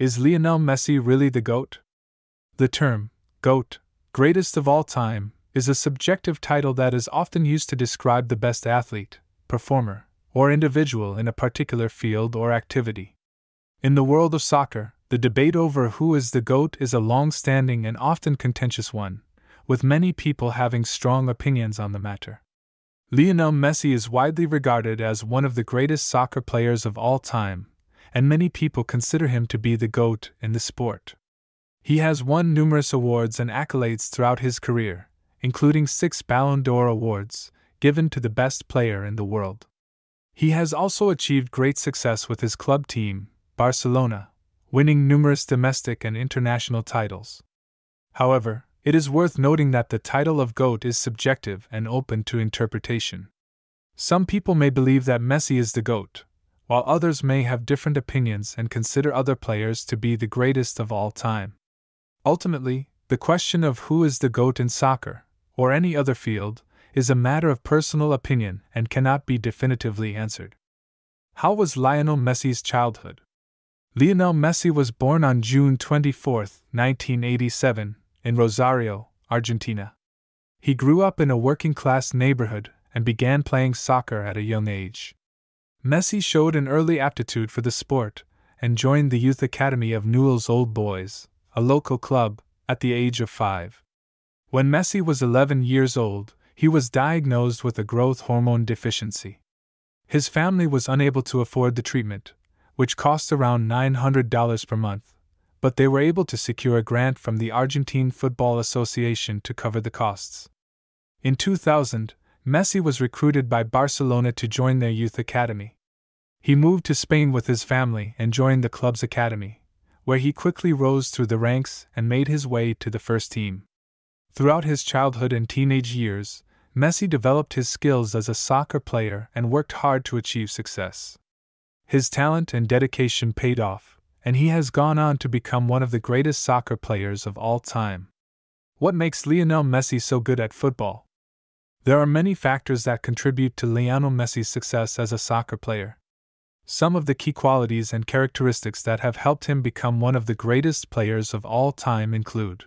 Is Lionel Messi really the GOAT? The term, GOAT, greatest of all time, is a subjective title that is often used to describe the best athlete, performer, or individual in a particular field or activity. In the world of soccer, the debate over who is the GOAT is a long-standing and often contentious one, with many people having strong opinions on the matter. Lionel Messi is widely regarded as one of the greatest soccer players of all time, and many people consider him to be the GOAT in the sport. He has won numerous awards and accolades throughout his career, including 6 Ballon d'Or awards, given to the best player in the world. He has also achieved great success with his club team, Barcelona, winning numerous domestic and international titles. However, it is worth noting that the title of GOAT is subjective and open to interpretation. Some people may believe that Messi is the GOAT, while others may have different opinions and consider other players to be the greatest of all time. Ultimately, the question of who is the GOAT in soccer, or any other field, is a matter of personal opinion and cannot be definitively answered. How was Lionel Messi's childhood? Lionel Messi was born on June 24, 1987, in Rosario, Argentina. He grew up in a working-class neighborhood and began playing soccer at a young age. Messi showed an early aptitude for the sport and joined the youth academy of Newell's Old Boys, a local club, at the age of 5. When Messi was 11 years old, he was diagnosed with a growth hormone deficiency. His family was unable to afford the treatment, which cost around $900 per month, but they were able to secure a grant from the Argentine Football Association to cover the costs. In 2000, Messi was recruited by Barcelona to join their youth academy. He moved to Spain with his family and joined the club's academy, where he quickly rose through the ranks and made his way to the first team. Throughout his childhood and teenage years, Messi developed his skills as a soccer player and worked hard to achieve success. His talent and dedication paid off, and he has gone on to become one of the greatest soccer players of all time. What makes Lionel Messi so good at football? There are many factors that contribute to Lionel Messi's success as a soccer player. Some of the key qualities and characteristics that have helped him become one of the greatest players of all time include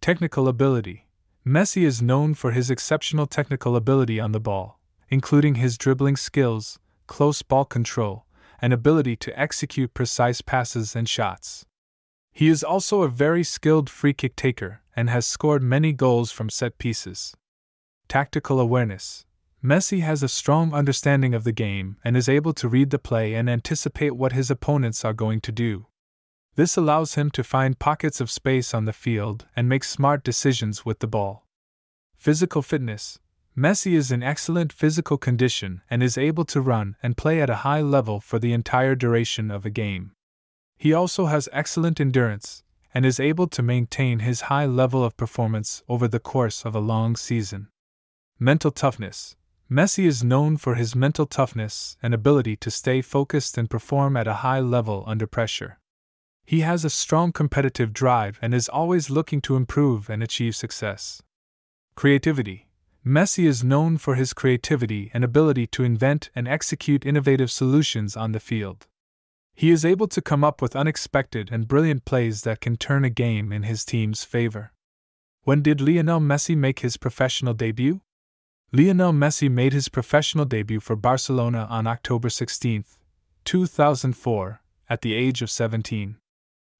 technical ability. Messi is known for his exceptional technical ability on the ball, including his dribbling skills, close ball control, and ability to execute precise passes and shots. He is also a very skilled free-kick taker and has scored many goals from set pieces. Tactical awareness. Messi has a strong understanding of the game and is able to read the play and anticipate what his opponents are going to do. This allows him to find pockets of space on the field and make smart decisions with the ball. Physical fitness. Messi is in excellent physical condition and is able to run and play at a high level for the entire duration of a game. He also has excellent endurance and is able to maintain his high level of performance over the course of a long season. Mental toughness. Messi is known for his mental toughness and ability to stay focused and perform at a high level under pressure. He has a strong competitive drive and is always looking to improve and achieve success. Creativity. Messi is known for his creativity and ability to invent and execute innovative solutions on the field. He is able to come up with unexpected and brilliant plays that can turn a game in his team's favor. When did Lionel Messi make his professional debut? Lionel Messi made his professional debut for Barcelona on October 16, 2004, at the age of 17.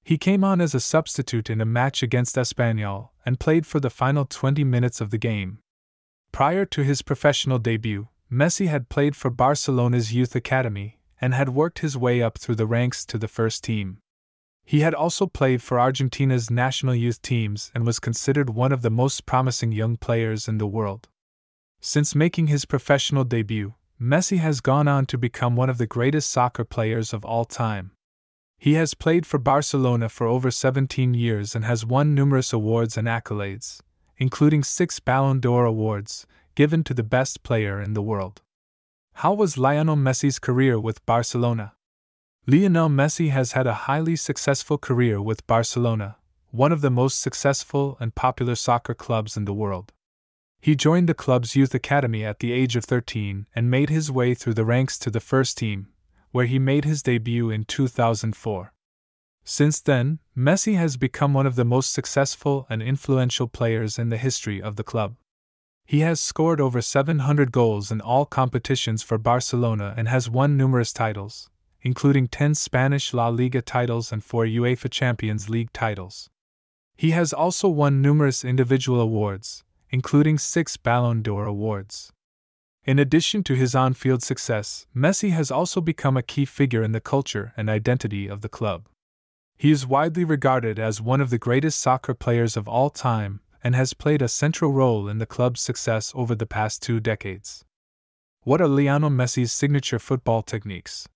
He came on as a substitute in a match against Espanyol and played for the final 20 minutes of the game. Prior to his professional debut, Messi had played for Barcelona's youth academy and had worked his way up through the ranks to the first team. He had also played for Argentina's national youth teams and was considered one of the most promising young players in the world. Since making his professional debut, Messi has gone on to become one of the greatest soccer players of all time. He has played for Barcelona for over 17 years and has won numerous awards and accolades, including 6 Ballon d'Or awards, given to the best player in the world. How was Lionel Messi's career with Barcelona? Lionel Messi has had a highly successful career with Barcelona, one of the most successful and popular soccer clubs in the world. He joined the club's youth academy at the age of 13 and made his way through the ranks to the first team, where he made his debut in 2004. Since then, Messi has become one of the most successful and influential players in the history of the club. He has scored over 700 goals in all competitions for Barcelona and has won numerous titles, including 10 Spanish La Liga titles and 4 UEFA Champions League titles. He has also won numerous individual awards, including 6 Ballon d'Or awards. In addition to his on-field success, Messi has also become a key figure in the culture and identity of the club. He is widely regarded as one of the greatest soccer players of all time and has played a central role in the club's success over the past 2 decades. What are Lionel Messi's signature football techniques?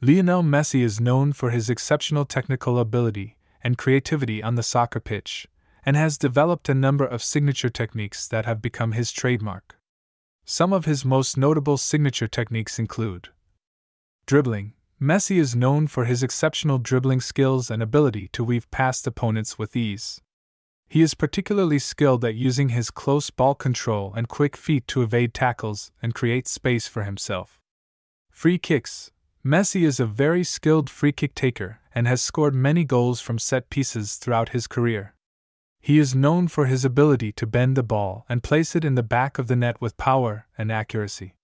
Lionel Messi is known for his exceptional technical ability and creativity on the soccer pitch, and has developed a number of signature techniques that have become his trademark. Some of his most notable signature techniques include dribbling. Messi is known for his exceptional dribbling skills and ability to weave past opponents with ease. He is particularly skilled at using his close ball control and quick feet to evade tackles and create space for himself. Free kicks. Messi is a very skilled free kick taker and has scored many goals from set pieces throughout his career. He is known for his ability to bend the ball and place it in the back of the net with power and accuracy.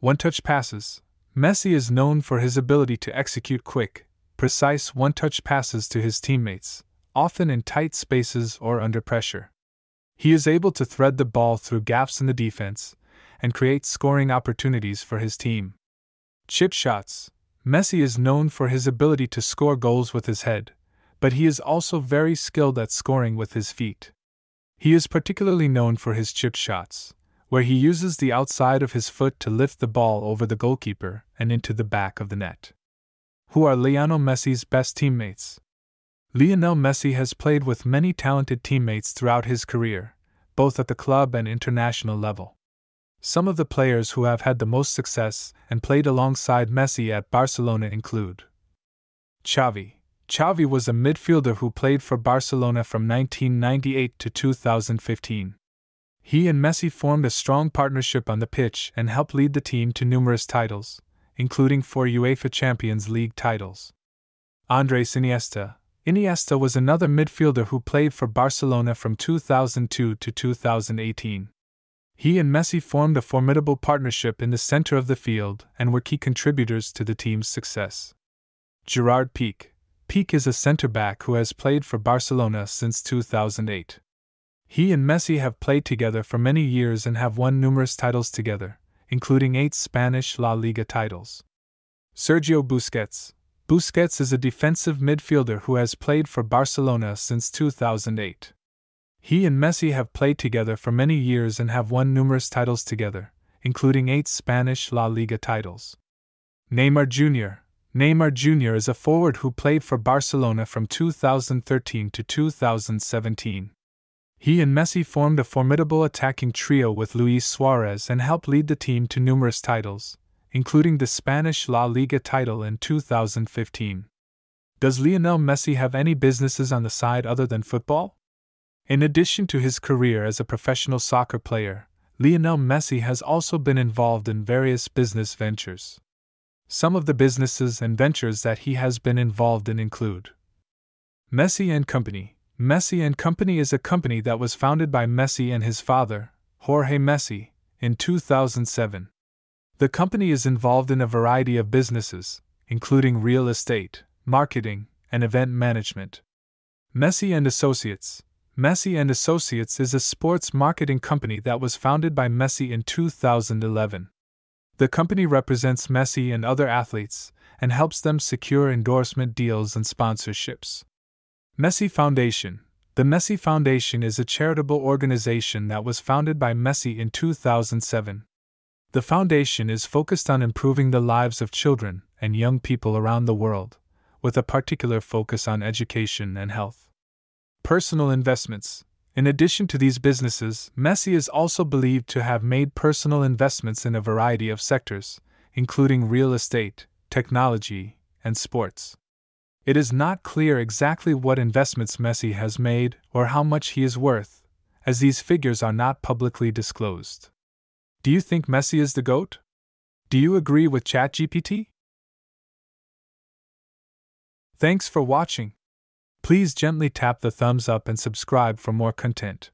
One-touch passes. Messi is known for his ability to execute quick, precise one-touch passes to his teammates, often in tight spaces or under pressure. He is able to thread the ball through gaps in the defense and create scoring opportunities for his team. Chip shots. Messi is known for his ability to score goals with his head, but he is also very skilled at scoring with his feet. He is particularly known for his chip shots, where he uses the outside of his foot to lift the ball over the goalkeeper and into the back of the net. Who are Lionel Messi's best teammates? Lionel Messi has played with many talented teammates throughout his career, both at the club and international level. Some of the players who have had the most success and played alongside Messi at Barcelona include Xavi. Xavi was a midfielder who played for Barcelona from 1998 to 2015. He and Messi formed a strong partnership on the pitch and helped lead the team to numerous titles, including 4 UEFA Champions League titles. Andres Iniesta. Iniesta was another midfielder who played for Barcelona from 2002 to 2018. He and Messi formed a formidable partnership in the center of the field and were key contributors to the team's success. Gerard Pique. Pique is a centre-back who has played for Barcelona since 2008. He and Messi have played together for many years and have won numerous titles together, including 8 Spanish La Liga titles. Sergio Busquets. Busquets is a defensive midfielder who has played for Barcelona since 2008. He and Messi have played together for many years and have won numerous titles together, including 8 Spanish La Liga titles. Neymar Jr. Neymar Jr. is a forward who played for Barcelona from 2013 to 2017. He and Messi formed a formidable attacking trio with Luis Suarez and helped lead the team to numerous titles, including the Spanish La Liga title in 2015. Does Lionel Messi have any businesses on the side other than football? In addition to his career as a professional soccer player, Lionel Messi has also been involved in various business ventures. Some of the businesses and ventures that he has been involved in include Messi & Company. Messi & Company is a company that was founded by Messi and his father, Jorge Messi, in 2007. The company is involved in a variety of businesses, including real estate, marketing, and event management. Messi & Associates. Messi & Associates is a sports marketing company that was founded by Messi in 2011. The company represents Messi and other athletes and helps them secure endorsement deals and sponsorships. Messi Foundation. The Messi Foundation is a charitable organization that was founded by Messi in 2007. The foundation is focused on improving the lives of children and young people around the world, with a particular focus on education and health. Personal investments. In addition to these businesses, Messi is also believed to have made personal investments in a variety of sectors, including real estate, technology, and sports. It is not clear exactly what investments Messi has made or how much he is worth, as these figures are not publicly disclosed. Do you think Messi is the GOAT? Do you agree with ChatGPT? Thanks for watching. Please gently tap the thumbs up and subscribe for more content.